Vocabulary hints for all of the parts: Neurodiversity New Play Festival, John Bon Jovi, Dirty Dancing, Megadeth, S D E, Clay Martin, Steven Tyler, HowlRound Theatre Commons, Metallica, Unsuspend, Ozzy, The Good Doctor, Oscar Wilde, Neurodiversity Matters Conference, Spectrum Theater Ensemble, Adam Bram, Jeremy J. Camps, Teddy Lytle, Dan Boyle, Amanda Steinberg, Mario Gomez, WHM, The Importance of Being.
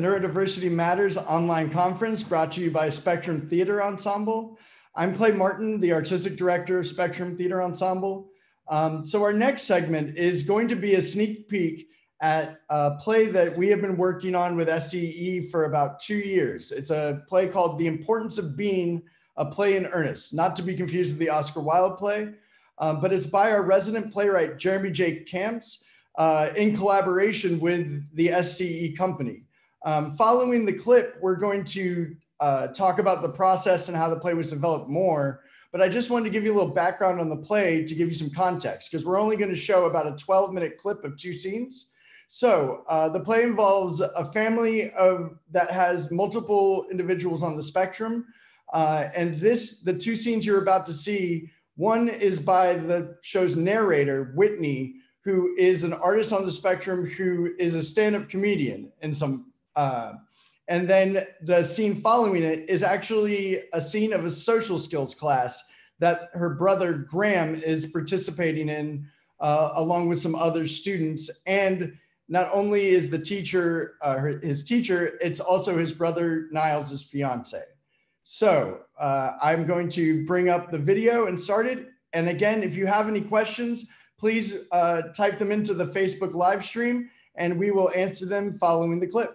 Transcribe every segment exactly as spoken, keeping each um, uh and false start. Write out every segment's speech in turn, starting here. Neurodiversity Matters online conference brought to you by Spectrum Theater Ensemble. I'm Clay Martin, the Artistic Director of Spectrum Theater Ensemble. Um, so our next segment is going to be a sneak peek at a play that we have been working on with S D E for about two years. It's a play called The Importance of Being, a Play in Earnest, not to be confused with the Oscar Wilde play, uh, but it's by our resident playwright, Jeremy J. Camps, uh, in collaboration with the S D E company. Um, following the clip, we're going to uh, talk about the process and how the play was developed more, but I just wanted to give you a little background on the play to give you some context, because we're only going to show about a twelve minute clip of two scenes. So uh, the play involves a family of that has multiple individuals on the spectrum. Uh, and this, the two scenes you're about to see, one is by the show's narrator, Whitney, who is an artist on the spectrum who is a stand-up comedian in some, uh, and then the scene following it is actually a scene of a social skills class that her brother Graham is participating in uh, along with some other students. And not only is the teacher, uh, her, his teacher, it's also his brother Niles' fiance. So uh, I'm going to bring up the video and start it. And again, if you have any questions, please uh, type them into the Facebook live stream and we will answer them following the clip.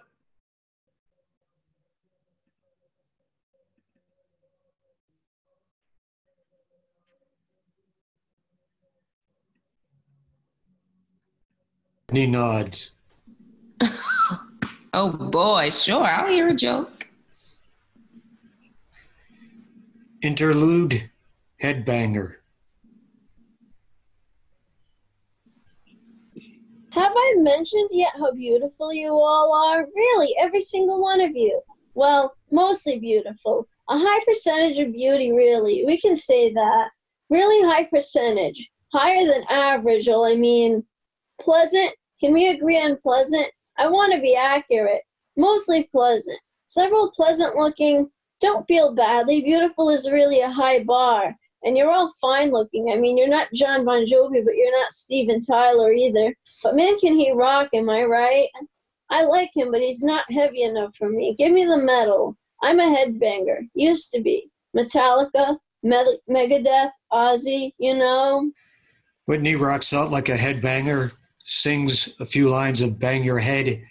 Any nods? Oh boy, sure, I'll hear a joke. Interlude, headbanger. Have I mentioned yet how beautiful you all are? Really, every single one of you. Well, mostly beautiful. A high percentage of beauty, really. We can say that. Really high percentage. Higher than average, or I mean, pleasant. Can we agree on pleasant? I want to be accurate. Mostly pleasant. Several pleasant looking. Don't feel badly. Beautiful is really a high bar. And you're all fine looking. I mean, you're not John Bon Jovi, but you're not Steven Tyler either. But man, can he rock, am I right? I like him, but he's not heavy enough for me. Give me the metal. I'm a headbanger. Used to be. Metallica, Meg Megadeth, Ozzy, you know. Whitney rocks out like a headbanger, sings a few lines of Bang Your Head.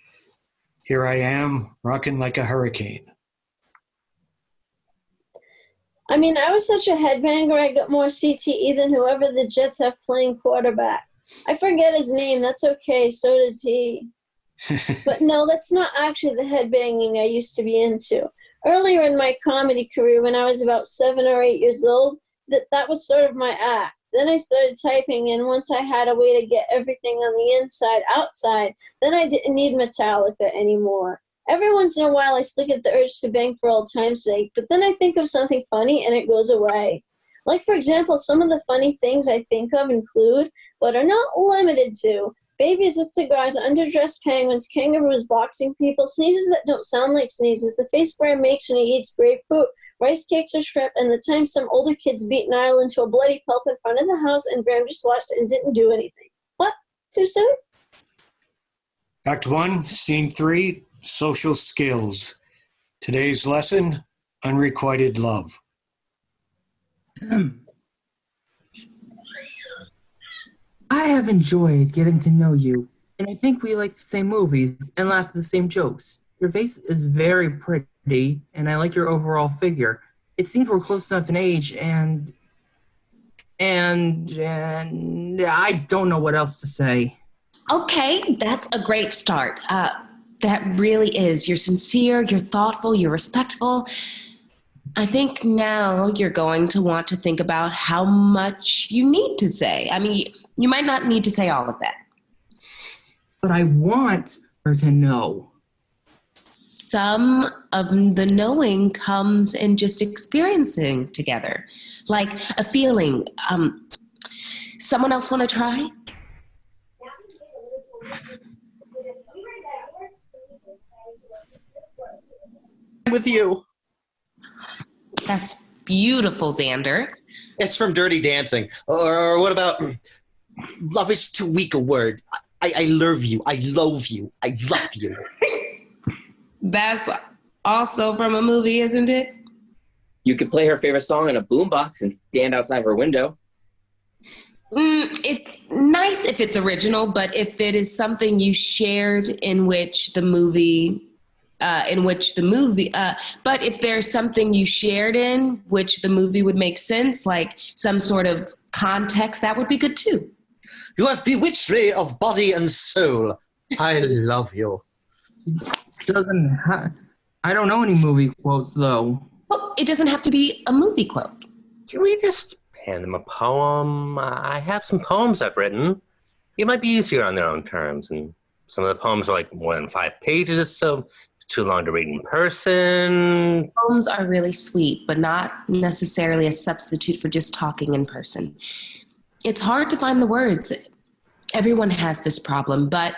Here I am, rocking like a hurricane. I mean, I was such a headbanger, I got more C T E than whoever the Jets have playing quarterback. I forget his name, that's okay, so does he. But no, that's not actually the headbanging I used to be into. Earlier in my comedy career, when I was about seven or eight years old, that, that was sort of my act. Then I started typing, and once I had a way to get everything on the inside, outside, then I didn't need Metallica anymore. Every once in a while, I still get the urge to bang for all time's sake, but then I think of something funny and it goes away. Like, for example, some of the funny things I think of include, but are not limited to, babies with cigars, underdressed penguins, kangaroos, boxing people, sneezes that don't sound like sneezes, the face Brian makes when he eats grapefruit, rice cakes or shrimp, and the time some older kids beat Niall into a bloody pulp in front of the house and Graham just watched it and didn't do anything. What? Too soon? Act one, scene three. Social skills. Today's lesson, unrequited love. I have enjoyed getting to know you, and I think we like the same movies and laugh at the same jokes. Your face is very pretty, and I like your overall figure. It seems we're close enough in age, and and and I don't know what else to say. Okay, that's a great start. Uh, That really is. You're sincere, you're thoughtful, you're respectful. I think now you're going to want to think about how much you need to say. I mean, you might not need to say all of that. But I want her to know. Some of the knowing comes in just experiencing together, like a feeling. Um, someone else want to try? With you. That's beautiful, Xander. It's from Dirty Dancing. Or, or what about, love is too weak a word. I, I love you. I love you. I love you. That's also from a movie, isn't it? You could play her favorite song in a boombox and stand outside her window. Mm, it's nice if it's original, but if it is something you shared in which the movie, uh, in which the movie, uh, but if there's something you shared in which the movie would make sense, like some sort of context, that would be good too. You have bewitched me of body and soul. I love you. Doesn't ha- I don't know any movie quotes though. Well, it doesn't have to be a movie quote. Can we just hand them a poem? I have some poems I've written. It might be easier on their own terms. And some of the poems are like more than five pages, so too long to read in person. Poems are really sweet, but not necessarily a substitute for just talking in person. It's hard to find the words. Everyone has this problem, but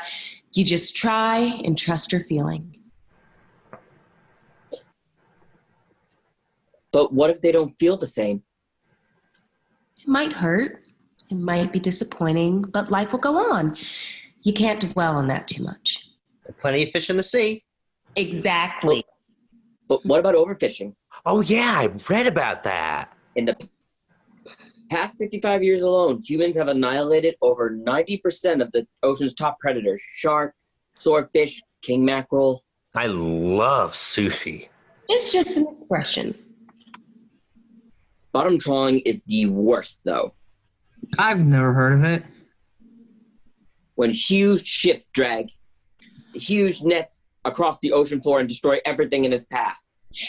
you just try and trust your feeling. But what if they don't feel the same? It might hurt. It might be disappointing, but life will go on. You can't dwell on that too much. There are plenty of fish in the sea. Exactly. But, but what about overfishing? Oh, yeah, I read about that. In the past fifty-five years alone, humans have annihilated over ninety percent of the ocean's top predators. Shark, swordfish, king mackerel. I love sushi. It's just an expression. Bottom trawling is the worst, though. I've never heard of it. When huge ships drag huge nets across the ocean floor and destroy everything in its path.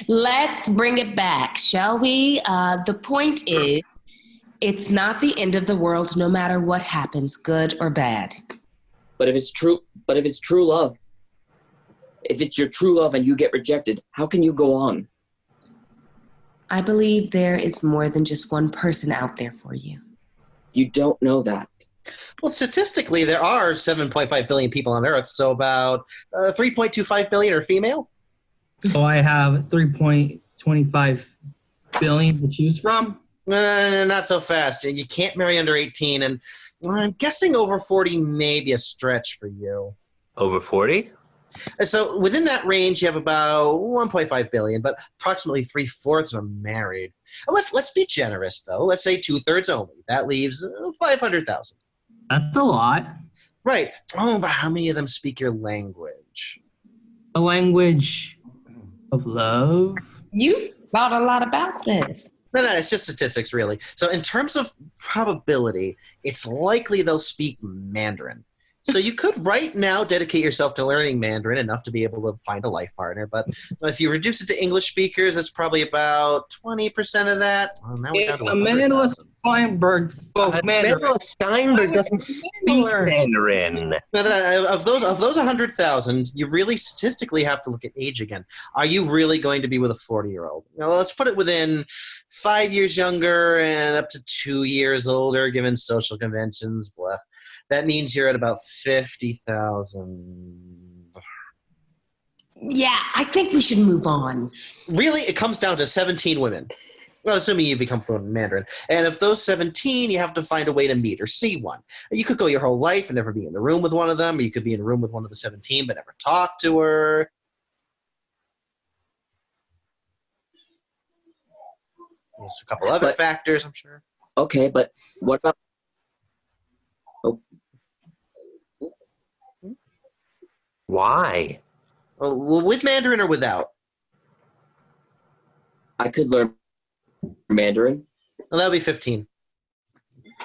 Let's bring it back, shall we? Uh, the point is, it's not the end of the world, no matter what happens, good or bad. But if it's true, but if it's true love, if it's your true love and you get rejected, how can you go on? I believe there is more than just one person out there for you. You don't know that. Well, statistically, there are seven point five billion people on Earth, so about uh, three point two five billion are female. So I have three point two five billion to choose from? Uh, not so fast. You can't marry under eighteen, and I'm guessing over forty may be a stretch for you. Over forty? So within that range, you have about one point five billion, but approximately three-fourths are married. Let's, let's be generous, though. Let's say two-thirds only. That leaves five hundred thousand. That's a lot. Right. Oh, but how many of them speak your language? A language of love? You've thought a lot about this. No, no, it's just statistics, really. So in terms of probability, it's likely they'll speak Mandarin. So you could right now dedicate yourself to learning Mandarin enough to be able to find a life partner, but if you reduce it to English speakers, it's probably about twenty percent of that. Well, now we're down to Amanda Steinberg spoke Mandarin. Amanda Steinberg doesn't speak Mandarin. But, uh, of those, of those one hundred thousand, you really statistically have to look at age again. Are you really going to be with a forty-year-old? Now, let's put it within five years younger and up to two years older, given social conventions, blah. That means you're at about fifty thousand. Yeah, I think we should move on. Really, it comes down to seventeen women. Well, assuming you become fluent in Mandarin. And of those seventeen, you have to find a way to meet or see one. You could go your whole life and never be in the room with one of them, or you could be in a room with one of the seventeen but never talk to her. There's a couple other but, factors, I'm sure. Okay, but what about... Oh. Why? Well, with Mandarin or without? I could learn Mandarin. Well, that'll be fifteen.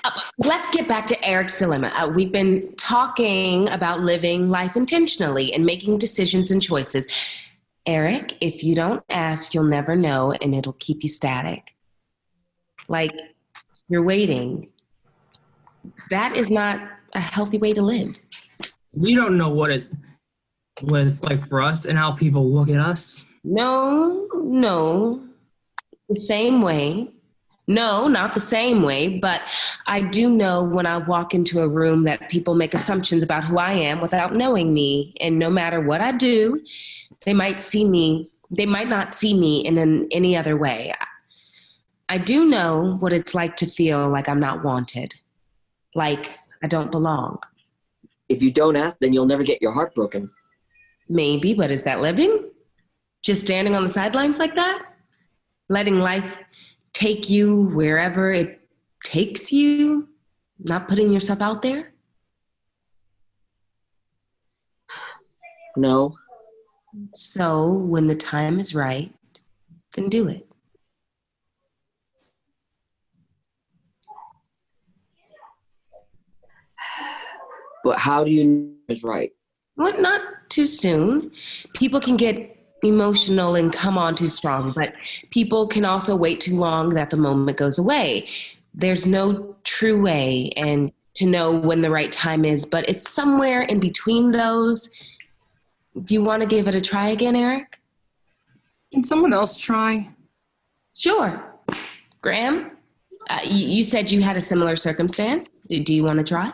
Uh, let's get back to Eric's dilemma. Uh, we've been talking about living life intentionally and making decisions and choices. Eric, if you don't ask, you'll never know, and it'll keep you static. Like, you're waiting. That is not a healthy way to live. We don't know what it what it's like for us and how people look at us. No, no. The same way. No, not the same way, but I do know when I walk into a room that people make assumptions about who I am without knowing me. And no matter what I do, they might see me, they might not see me in an, any other way. I do know what it's like to feel like I'm not wanted. Like, I don't belong. If you don't ask, then you'll never get your heart broken. Maybe, but is that living? just standing on the sidelines like that, letting life take you wherever it takes you, not putting yourself out there? No. So when the time is right, then do it. But how do you know it's right? Well, not too soon. People can get emotional and come on too strong, but people can also wait too long that the moment goes away. There's no true way and to know when the right time is, but it's somewhere in between those. Do you want to give it a try again, Eric? Can someone else try? Sure. Graham, uh, you, you said you had a similar circumstance. Do, do you want to try?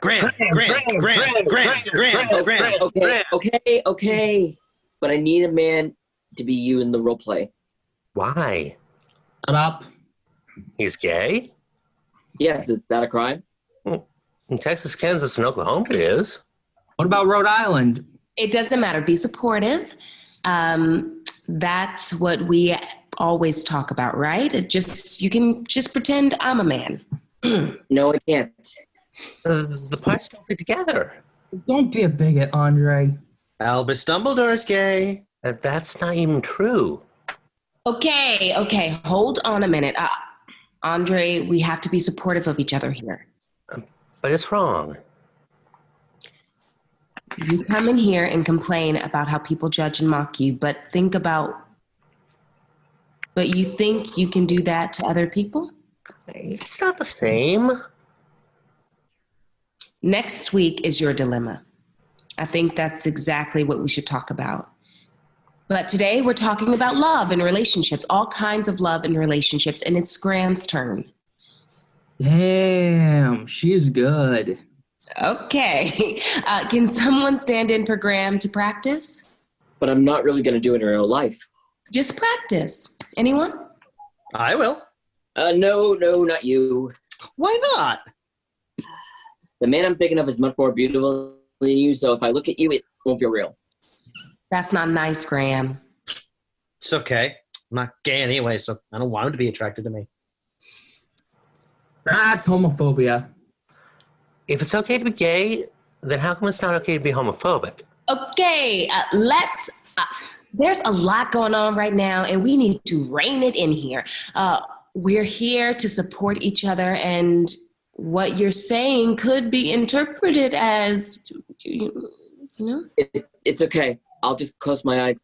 Graham, Graham, Graham, Graham, Graham, Graham. Okay, okay, okay. But I need a man to be you in the role play. Why? I'm up. He's gay? Yes, is that a crime? In Texas, Kansas, and Oklahoma it is. What about Rhode Island? It doesn't matter. Be supportive. Um, that's what we always talk about, right? It just, you can just pretend I'm a man. No, I can't. Uh, the parts don't fit together. Don't be a bigot, Andre. Albus Dumbledore's gay. Uh, that's not even true. Okay, okay, hold on a minute. Uh, Andre, we have to be supportive of each other here. Um, but it's wrong. You come in here and complain about how people judge and mock you, but think about, but you think you can do that to other people? It's not the same. Next week is your dilemma. I think that's exactly what we should talk about. But today we're talking about love and relationships, all kinds of love and relationships, and it's Graham's turn. Damn, she's good. Okay. Uh, can someone stand in for Graham to practice? But I'm not really going to do it in real life. Just practice. Anyone? I will. Uh, no, no, not you. Why not? The man I'm thinking of is much more beautiful than you, so if I look at you, it won't feel real. That's not nice, Graham. It's okay. I'm not gay anyway, so I don't want him to be attracted to me. That's homophobia. If it's okay to be gay, then how come it's not okay to be homophobic? Okay, uh, let's... Uh, there's a lot going on right now, and we need to rein it in here. Uh, we're here to support each other, and... what you're saying could be interpreted as, you know? It, it's okay. I'll just close my eyes.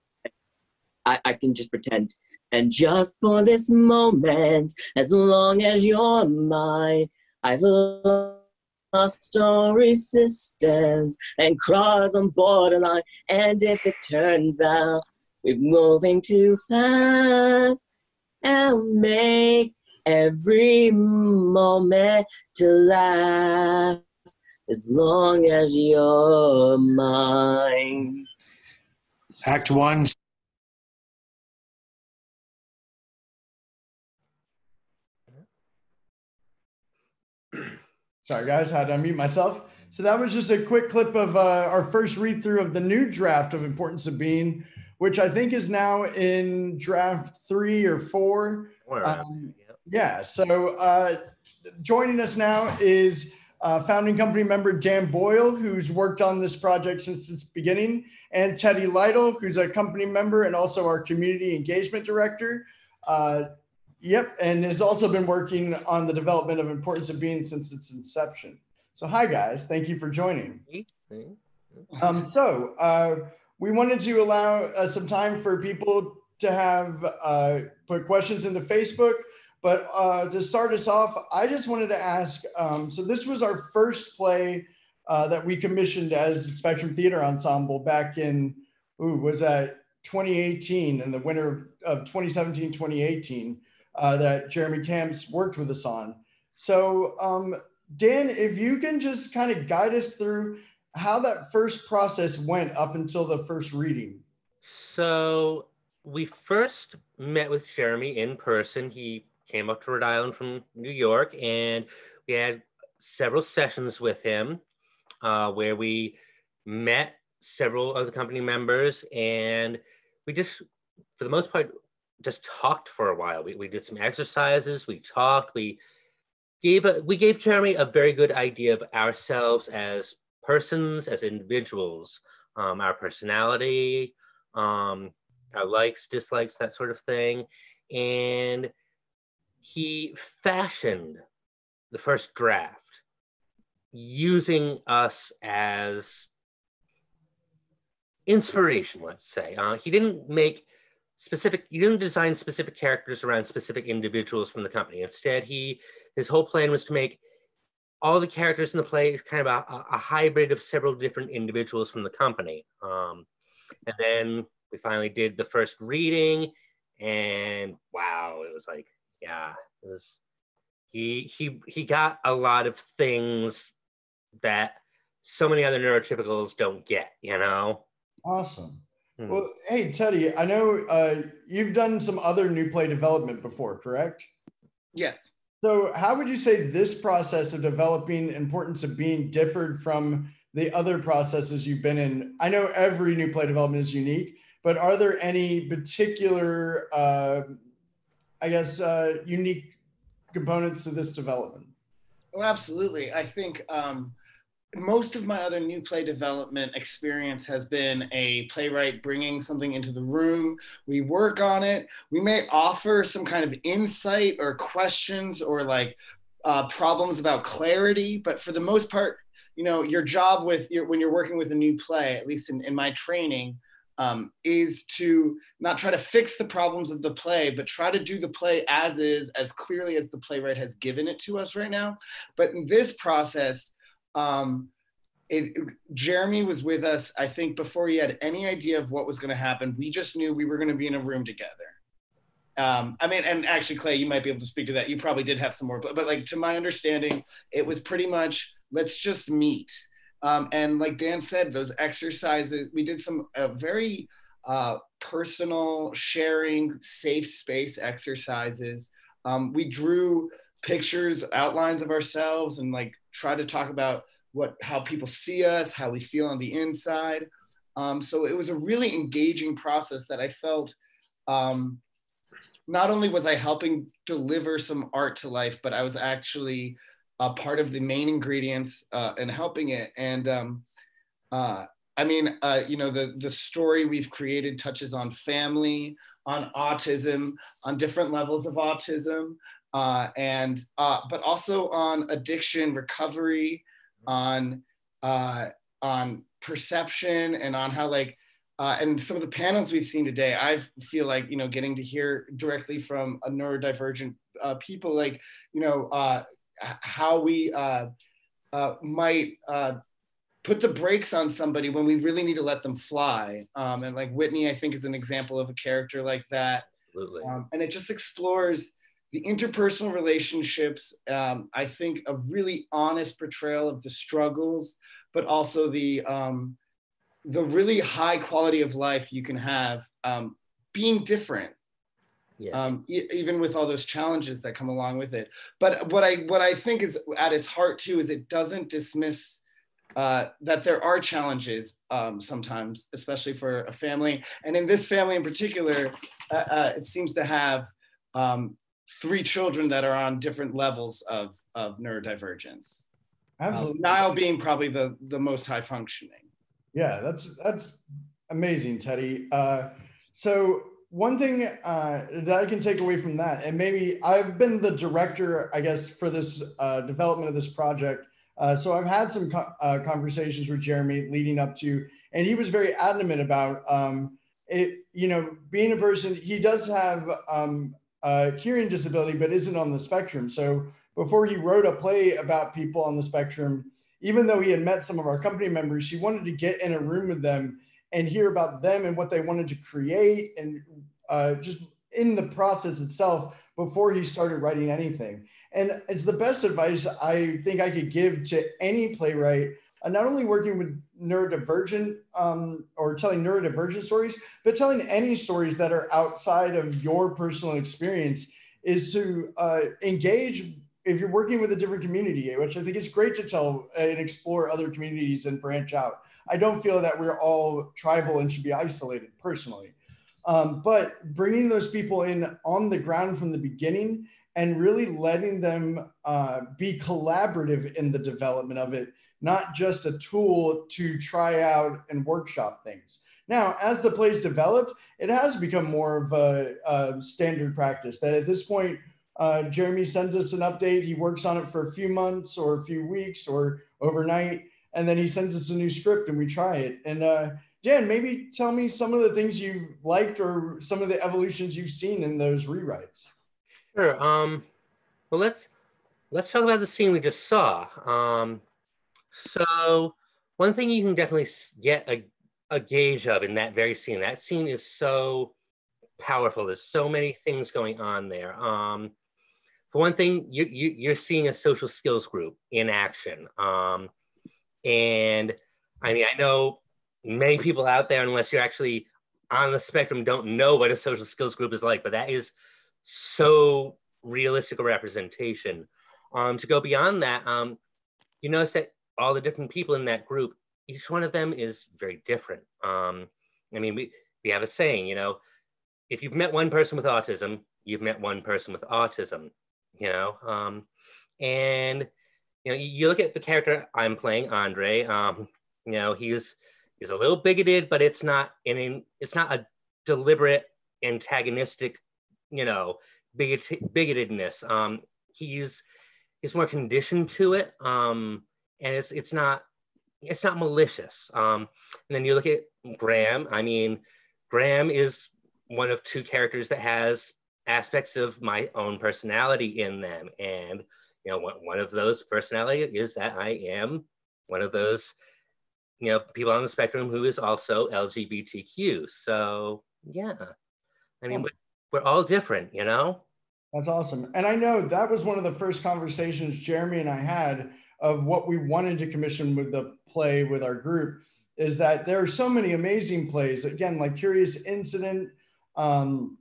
I, I can just pretend. And just for this moment, as long as you're mine, I've lost all resistance and crossed on borderline. And if it turns out we're moving too fast, I'll make every moment to last, as long as you're mine. Act one. Sorry guys, I had to unmute myself. So that was just a quick clip of uh, our first read through of the new draft of Importance of Being, which I think is now in draft three or four. Um, Yeah, so uh, joining us now is uh, founding company member Dan Boyle, who's worked on this project since its beginning, and Teddy Lytle, who's a company member and also our community engagement director. Uh, yep, and has also been working on the development of Importance of Being since its inception. So hi guys, thank you for joining. Um, so uh, we wanted to allow uh, some time for people to have uh, put questions into Facebook. But uh, to start us off, I just wanted to ask, um, so this was our first play uh, that we commissioned as Spectrum Theater Ensemble back in, ooh, was that twenty eighteen, in the winter of twenty seventeen, twenty eighteen, uh, that Jeremy Camps worked with us on. So um, Dan, if you can just kind of guide us through how that first process went up until the first reading. So we first met with Jeremy in person. He came up to Rhode Island from New York, and we had several sessions with him uh, where we met several of the company members, and we just, for the most part, just talked for a while. We, we did some exercises, we talked, we gave, a, we gave Jeremy a very good idea of ourselves as persons, as individuals, um, our personality, um, our likes, dislikes, that sort of thing. And he fashioned the first draft using us as inspiration, let's say. Uh, he didn't make specific, he didn't design specific characters around specific individuals from the company. Instead, he, his whole plan was to make all the characters in the play kind of a, a hybrid of several different individuals from the company. Um, and then we finally did the first reading, and wow, it was like, yeah, it was, he, he, he got a lot of things that so many other neurotypicals don't get, you know? Awesome. Mm. Well, hey, Teddy, I know uh, you've done some other new play development before, correct? Yes. So how would you say this process of developing Importance of Being differed from the other processes you've been in? I know every new play development is unique, but are there any particular, uh, I guess, uh, unique components to this development? Oh, absolutely. I think um, most of my other new play development experience has been a playwright bringing something into the room. We work on it. We may offer some kind of insight or questions or like uh, problems about clarity, but for the most part, you know, your job with your, when you're working with a new play, at least in, in my training, Um, is to not try to fix the problems of the play, but try to do the play as is, as clearly as the playwright has given it to us right now. But in this process, um, it, Jeremy was with us, I think, before he had any idea of what was going to happen. We just knew we were going to be in a room together. Um, I mean, and actually, Clay, you might be able to speak to that. You probably did have some more, but, but like, to my understanding, it was pretty much, let's just meet. Um, and like Dan said, those exercises, we did some uh, very uh, personal sharing, safe space exercises. Um, we drew pictures, outlines of ourselves, and like tried to talk about what, how people see us, how we feel on the inside. Um, so it was a really engaging process that I felt, um, not only was I helping deliver some art to life, but I was actually Uh, part of the main ingredients uh, and helping it. And um, uh, I mean, uh, you know, the, the story we've created touches on family, on autism, on different levels of autism, uh, and, uh, but also on addiction recovery, on, uh, on perception, and on how like, uh, and some of the panels we've seen today, I feel like, you know, getting to hear directly from a neurodivergent uh, people, like, you know, uh, how we uh, uh, might uh, put the brakes on somebody when we really need to let them fly. Um, and like Whitney, I think, is an example of a character like that. Absolutely. Um, and it just explores the interpersonal relationships. Um, I think a really honest portrayal of the struggles, but also the, um, the really high quality of life you can have um, being different. Yeah. Um, e even with all those challenges that come along with it. But what I what I think is at its heart too is it doesn't dismiss uh, that there are challenges um, sometimes, especially for a family. And in this family in particular, uh, uh, it seems to have um, three children that are on different levels of, of neurodivergence. Absolutely. Uh, Niall being probably the, the most high functioning. Yeah, that's, that's amazing, Teddy. Uh, so, One thing uh, that I can take away from that, and maybe I've been the director, I guess, for this uh, development of this project. Uh, so I've had some co uh, conversations with Jeremy leading up to, and he was very adamant about um, it, you know, being a person, he does have um, a hearing disability, but isn't on the spectrum. So before he wrote a play about people on the spectrum, even though he had met some of our company members, he wanted to get in a room with them and hear about them and what they wanted to create, and uh, just in the process itself before he started writing anything. And it's the best advice I think I could give to any playwright, uh, not only working with neurodivergent um, or telling neurodivergent stories, but telling any stories that are outside of your personal experience, is to uh, engage if you're working with a different community, which I think it's great to tell and explore other communities and branch out. I don't feel that we're all tribal and should be isolated personally. Um, but bringing those people in on the ground from the beginning and really letting them uh, be collaborative in the development of it, not just a tool to try out and workshop things. Now, as the play's developed, it has become more of a, a standard practice that at this point, uh, Jeremy sends us an update. He works on it for a few months or a few weeks or overnight, and then he sends us a new script and we try it. And uh, Jan, maybe tell me some of the things you liked or some of the evolutions you've seen in those rewrites. Sure. Um, well, let's let's talk about the scene we just saw. Um, so one thing you can definitely get a, a gauge of in that very scene, that scene is so powerful. There's so many things going on there. Um, for one thing, you, you, you're seeing a social skills group in action. Um, and I mean, I know many people out there, unless you're actually on the spectrum, don't know what a social skills group is like, but that is so realistic a representation. Um, to go beyond that, um, you notice that all the different people in that group, each one of them is very different. Um, I mean, we, we have a saying, you know, if you've met one person with autism, you've met one person with autism, you know? Um, and, you know, you look at the character I'm playing, Andre, um, you know, he's, He's a little bigoted, but it's not an it's not a deliberate antagonistic, you know, bigot bigotedness. Um, he's he's more conditioned to it, um, and it's it's not it's not malicious. Um, and then you look at Graham. I mean, Graham is one of two characters that has aspects of my own personality in them, and you know, one one of those personality is that I am one of those, you know, people on the spectrum who is also L G B T Q. So yeah, I mean, we're all different, you know? That's awesome. And I know that was one of the first conversations Jeremy and I had of what we wanted to commission with the play with our group, is that there are so many amazing plays, again, like Curious Incident, um,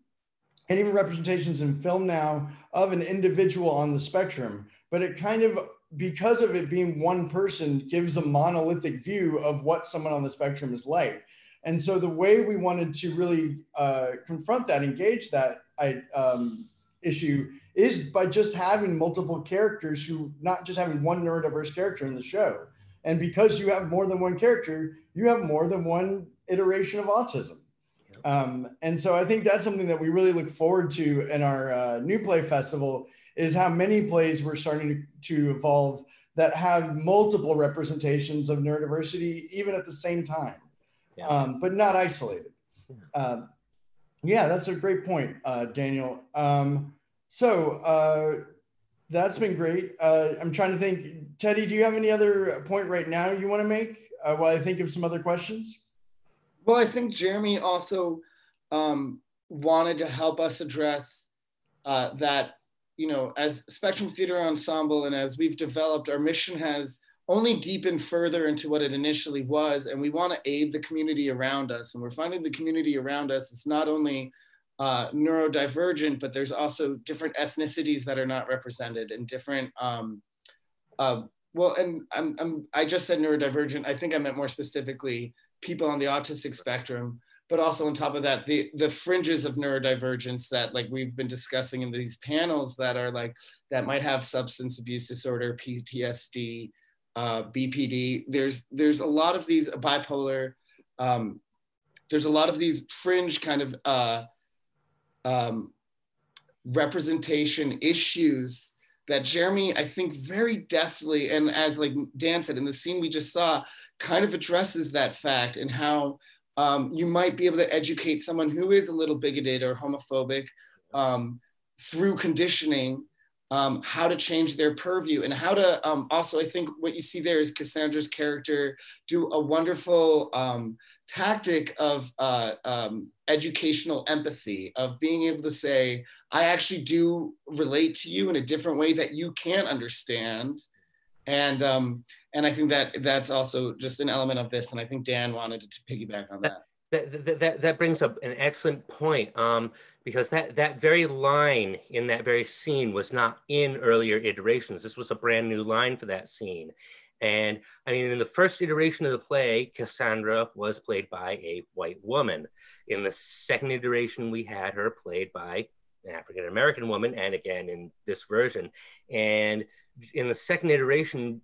and even representations in film now of an individual on the spectrum, but it kind of, because of it being one person, gives a monolithic view of what someone on the spectrum is like. And so the way we wanted to really uh, confront that, engage that I, um, issue is by just having multiple characters, who not just having one neurodiverse character in the show. And because you have more than one character, you have more than one iteration of autism. Yep. Um, and so I think that's something that we really look forward to in our uh, New Play Festival, is how many plays we're starting to, to evolve that have multiple representations of neurodiversity, even at the same time, yeah. um, but not isolated. Yeah. Uh, yeah, that's a great point, uh, Daniel. Um, so uh, that's been great. Uh, I'm trying to think, Teddy, do you have any other point right now you wanna make uh, while I think of some other questions? Well, I think Jeremy also um, wanted to help us address uh, that, you know, as Spectrum Theater Ensemble and as we've developed, our mission has only deepened further into what it initially was, and we want to aid the community around us. And we're finding the community around us is not only uh, neurodivergent, but there's also different ethnicities that are not represented, and different, um, uh, well, and I'm, I'm, I just said neurodivergent, I think I meant more specifically people on the autistic spectrum, but also on top of that, the, the fringes of neurodivergence that like we've been discussing in these panels that are like, that might have substance abuse disorder, P T S D, uh, B P D. There's, there's a lot of these bipolar, um, there's a lot of these fringe kind of uh, um, representation issues that Jeremy, I think very deftly, and as like Dan said in the scene we just saw, kind of addresses that fact, and how Um, you might be able to educate someone who is a little bigoted or homophobic um, through conditioning, um, how to change their purview, and how to um, also, I think what you see there is Cassandra's character do a wonderful um, tactic of uh, um, educational empathy, of being able to say, I actually do relate to you in a different way that you can't understand. And um, and I think that that's also just an element of this, and I think Dan wanted to, to piggyback on that. That that, that, that brings up an excellent point, um, because that that very line in that very scene was not in earlier iterations. This was a brand new line for that scene, And I mean, in the first iteration of the play, Cassandra was played by a white woman. In the second iteration, we had her played by an African-American woman, and again, in this version. And in the second iteration,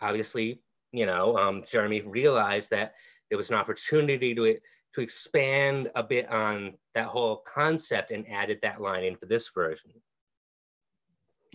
obviously, you know, um, Jeremy realized that there was an opportunity to, to expand a bit on that whole concept and added that line in for this version.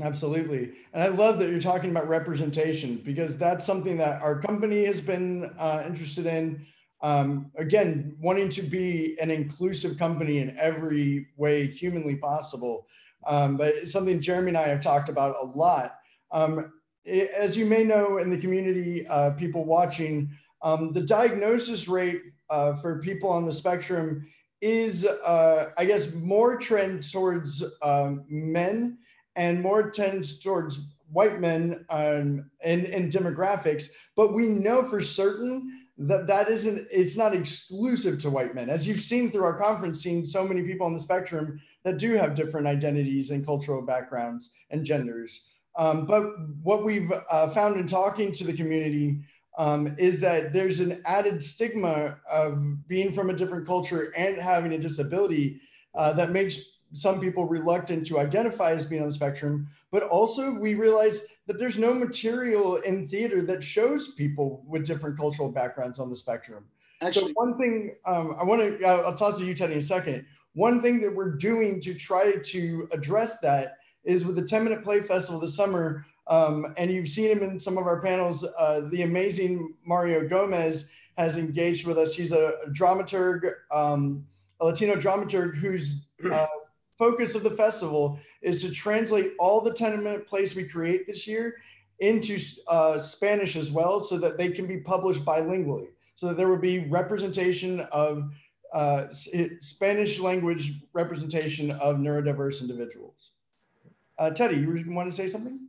Absolutely. And I love that you're talking about representation, because that's something that our company has been uh, interested in. Um, again, wanting to be an inclusive company in every way humanly possible. Um, but it's something Jeremy and I have talked about a lot. Um, it, as you may know, in the community, uh, people watching, um, the diagnosis rate uh, for people on the spectrum is, uh, I guess, more trend towards um, men, and more tends towards white men um, and, and demographics. But we know for certain that that isn't, it's not exclusive to white men. As you've seen through our conference, seeing so many people on the spectrum that do have different identities and cultural backgrounds and genders. Um, but what we've uh, found in talking to the community um, is that there's an added stigma of being from a different culture and having a disability uh, that makes some people reluctant to identify as being on the spectrum, but also we realize that there's no material in theater that shows people with different cultural backgrounds on the spectrum. Actually, so one thing um, I want to, I'll toss to you, Teddy, in a second. One thing that we're doing to try to address that is with the ten minute play festival this summer, um, and you've seen him in some of our panels, uh, the amazing Mario Gomez has engaged with us. He's a, a dramaturg, um, a Latino dramaturg who's, uh, focus of the festival is to translate all the ten minute plays we create this year into uh, Spanish as well, so that they can be published bilingually, so that there will be representation of uh, Spanish language representation of neurodiverse individuals. Uh, Teddy, you want to say something?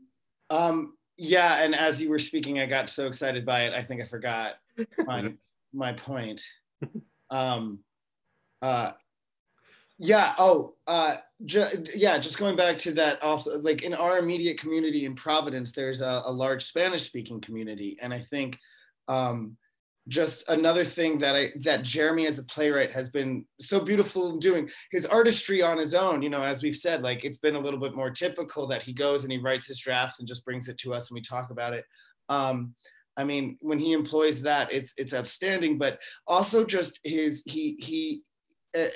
Um, yeah, and as you were speaking, I got so excited by it, I think I forgot my, my point. Um, uh, Yeah, oh, uh, ju yeah, just going back to that also, like in our immediate community in Providence, there's a, a large Spanish-speaking community. And I think um, just another thing that, I, that Jeremy as a playwright has been so beautiful in doing, his artistry on his own, you know, as we've said, like it's been a little bit more typical that he goes and he writes his drafts and just brings it to us and we talk about it. Um, I mean, when he employs that, it's, it's outstanding, but also just his, he, he, Uh,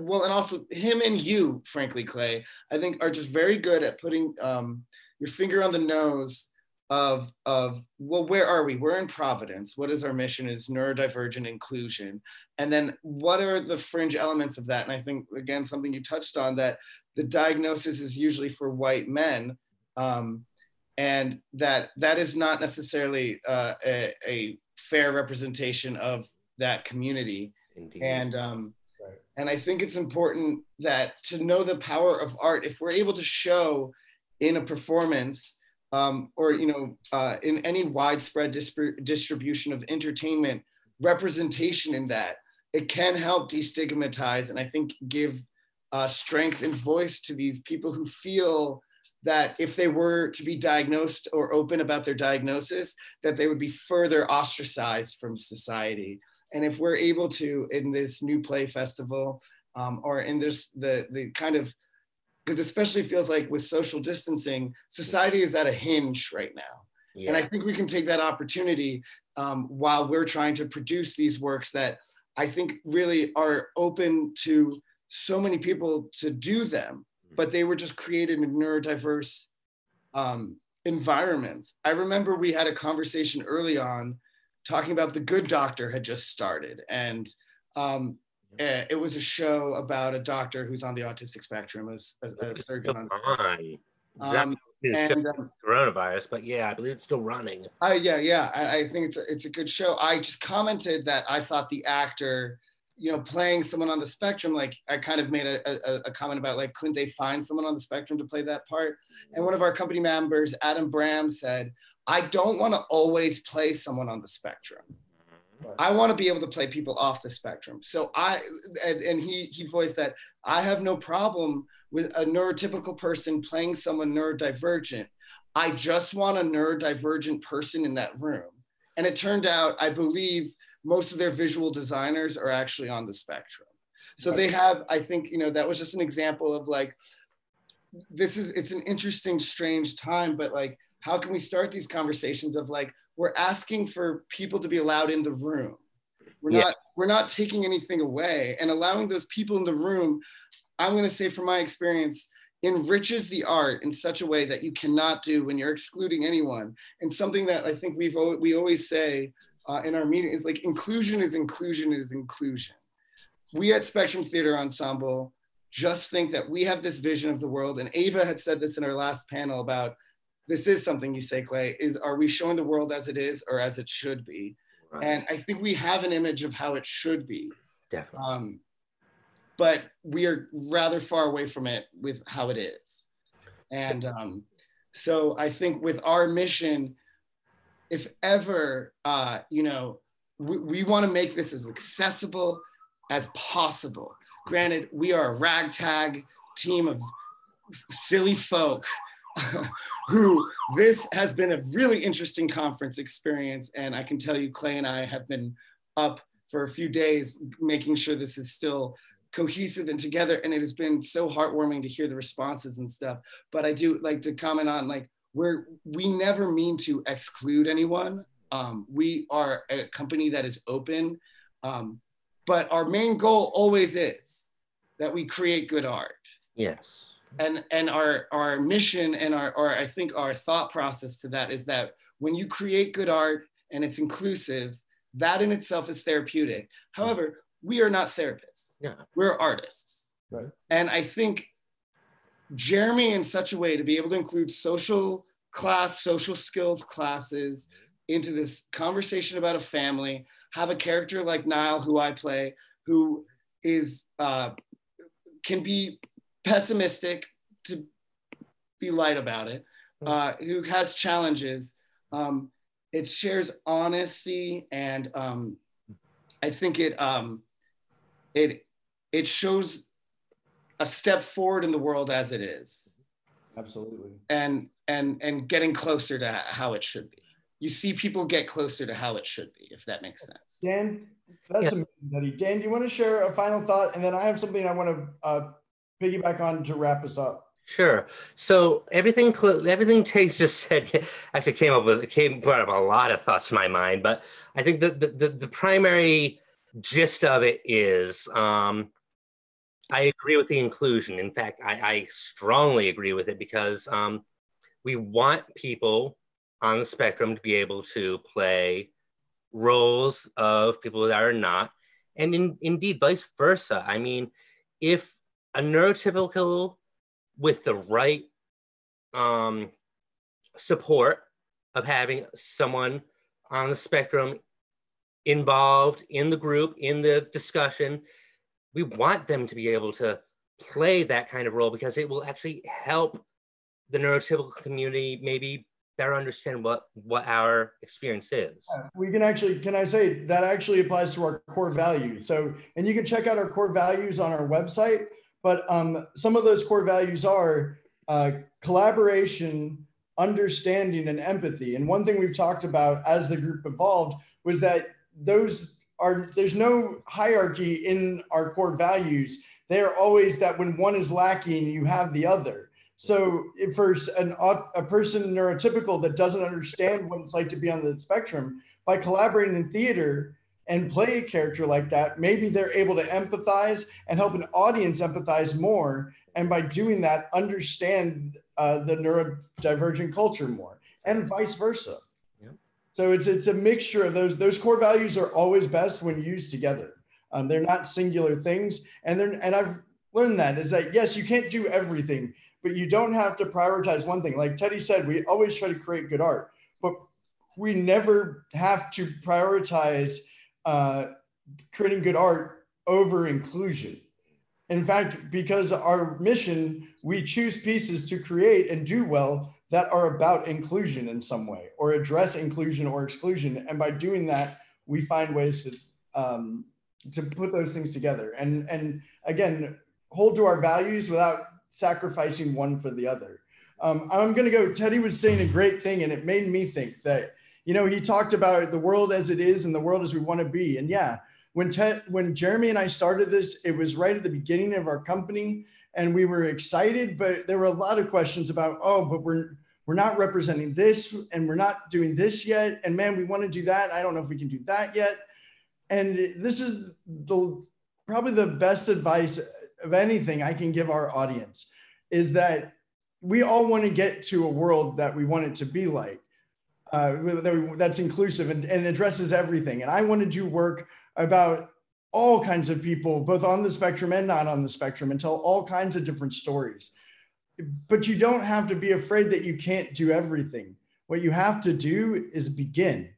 well, and also him and you, frankly, Clay, I think are just very good at putting um, your finger on the nose of, of, well, where are we? We're in Providence. What is our mission? It's neurodivergent inclusion. And then what are the fringe elements of that? And I think, again, something you touched on, that the diagnosis is usually for white men. Um, and that that is not necessarily uh, a, a fair representation of that community. Indeed. And um, And I think it's important that to know the power of art, if we're able to show in a performance um, or, you know, uh, in any widespread distribution of entertainment, representation in that, it can help destigmatize and I think give uh, strength and voice to these people who feel that if they were to be diagnosed or open about their diagnosis, that they would be further ostracized from society. And if we're able to, in this new play festival, um, or in this, the, the kind of, because especially feels like with social distancing, society is at a hinge right now. Yeah. And I think we can take that opportunity um, while we're trying to produce these works that I think really are open to so many people to do them, but they were just created in neurodiverse um, environments. I remember we had a conversation early on talking about The Good Doctor had just started. And um, yeah. It was a show about a doctor who's on the autistic spectrum, as a, a surgeon on. on. Um, and, um, coronavirus, but yeah, I believe it's still running. Uh, yeah, yeah, I, I think it's a, it's a good show. I just commented that I thought the actor, you know, playing someone on the spectrum, like I kind of made a, a, a comment about like, couldn't they find someone on the spectrum to play that part? And one of our company members, Adam Bram, said, I don't want to always play someone on the spectrum. I want to be able to play people off the spectrum. So I, and, and he, he voiced that, I have no problem with a neurotypical person playing someone neurodivergent. I just want a neurodivergent person in that room. And it turned out, I believe most of their visual designers are actually on the spectrum. So they have, I think, you know, that was just an example of like, this is, it's an interesting, strange time, but like, how can we start these conversations of like, we're asking for people to be allowed in the room. We're yeah. not, we're not taking anything away, and allowing those people in the room, I'm going to say from my experience, enriches the art in such a way that you cannot do when you're excluding anyone. And something that I think we've, we always say uh, in our meeting is like, inclusion is inclusion is inclusion. We at Spectrum Theater Ensemble just think that we have this vision of the world, and Ava had said this in our last panel about, this is something you say, Clay, is are we showing the world as it is or as it should be? Right. And I think we have an image of how it should be. Definitely. Um, but we are rather far away from it with how it is. And um, so I think with our mission, if ever, uh, you know, we, we wanna make this as accessible as possible. Granted, we are a ragtag team of silly folk who this has been a really interesting conference experience. And I can tell you, Clay and I have been up for a few days making sure this is still cohesive and together, and it has been so heartwarming to hear the responses and stuff. But I do like to comment on, like, we're we never mean to exclude anyone. Um, we are a company that is open, um, but our main goal always is that we create good art. Yes. And and our our mission and our our I think our thought process to that is that when you create good art and it's inclusive, that in itself is therapeutic. However, we are not therapists. Yeah. We're artists. Right. And I think Jeremy, in such a way, to be able to include social class, social skills classes into this conversation about a family, have a character like Niall, who I play, who is uh, can be pessimistic, to be light about it, uh, who has challenges. Um, it shares honesty, and um, I think it, um, It it shows a step forward in the world as it is. Absolutely. And and and getting closer to how it should be. You see people get closer to how it should be, if that makes sense. Dan, that's yeah. amazing, Teddy. Dan, do you want to share a final thought? And then I have something I want to uh, piggyback on to wrap us up. Sure. So everything everything Teddy's just said actually came up with came brought up a lot of thoughts to my mind, but I think that the, the the primary gist of it is, um, I agree with the inclusion. In fact, I, I strongly agree with it, because um, we want people on the spectrum to be able to play roles of people that are not, and in, indeed vice versa. I mean, if a neurotypical with the right um, support of having someone on the spectrum involved in the group, in the discussion, we want them to be able to play that kind of role, because it will actually help the neurotypical community maybe better understand what, what our experience is. Yeah, we can actually, can I say, that actually applies to our core values. So, and you can check out our core values on our website, but um, some of those core values are uh, collaboration, understanding, and empathy. And one thing we've talked about as the group evolved was that those are, there's no hierarchy in our core values. They are always that when one is lacking, you have the other. So if there's an, a person neurotypical that doesn't understand what it's like to be on the spectrum, by collaborating in theater and play a character like that, maybe they're able to empathize and help an audience empathize more. And by doing that, understand uh, the neurodivergent culture more, and vice versa. So it's it's a mixture of those. Those core values are always best when used together. Um, they're not singular things. And then and I've learned that is that, yes, you can't do everything, but you don't have to prioritize one thing. Like Teddy said, we always try to create good art, but we never have to prioritize uh, creating good art over inclusion. In fact, because our mission, we choose pieces to create and do well that are about inclusion in some way, or address inclusion or exclusion. And by doing that, we find ways to, um, to put those things together. And, and again, hold to our values without sacrificing one for the other. Um, I'm going to go, Teddy was saying a great thing, and it made me think that, you know, he talked about the world as it is and the world as we want to be. And yeah, when Ted, when Jeremy and I started this, it was right at the beginning of our company, and we were excited, but there were a lot of questions about, oh, but we're, we're not representing this, and we're not doing this yet. And man, we want to do that. I don't know if we can do that yet. And this is the, probably the best advice of anything I can give our audience, is that we all want to get to a world that we want it to be like, uh, that's inclusive and, and addresses everything. And I want to do work about all kinds of people, both on the spectrum and not on the spectrum, and tell all kinds of different stories. But you don't have to be afraid that you can't do everything. What you have to do is begin.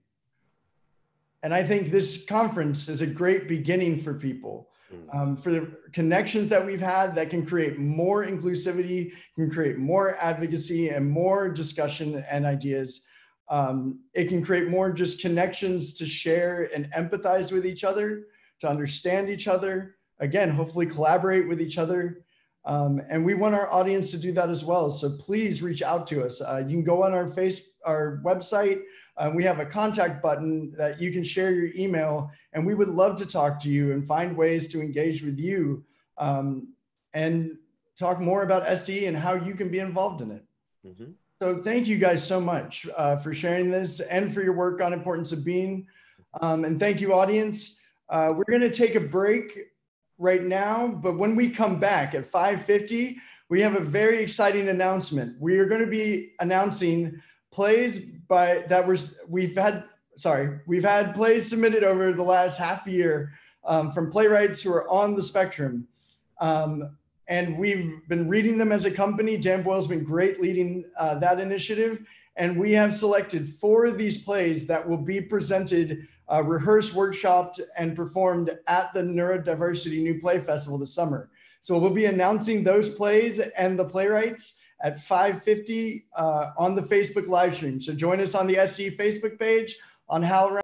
And I think this conference is a great beginning for people. Um, for the connections that we've had that can create more inclusivity, can create more advocacy and more discussion and ideas. Um, it can create more just connections to share and empathize with each other, to understand each other. Again, hopefully collaborate with each other. Um, and we want our audience to do that as well. So please reach out to us. Uh, you can go on our face, our website. Uh, we have a contact button that you can share your email, and we would love to talk to you and find ways to engage with you um, and talk more about S D E and how you can be involved in it. Mm-hmm. So thank you guys so much uh, for sharing this and for your work on Importance of Being. Um, and thank you, audience. Uh, we're gonna take a break right now, but when we come back at five fifty, we have a very exciting announcement. We are gonna be announcing plays by that was we've had sorry we've had plays submitted over the last half year um, from playwrights who are on the spectrum, um, and we've been reading them as a company. Dan Boyle's been great leading uh, that initiative, and we have selected four of these plays that will be presented, uh, rehearsed, workshopped, and performed at the Neurodiversity New Play Festival this summer. So we'll be announcing those plays and the playwrights at five fifty uh, on the Facebook live stream. So join us on the S D E Facebook page, on HowlRound.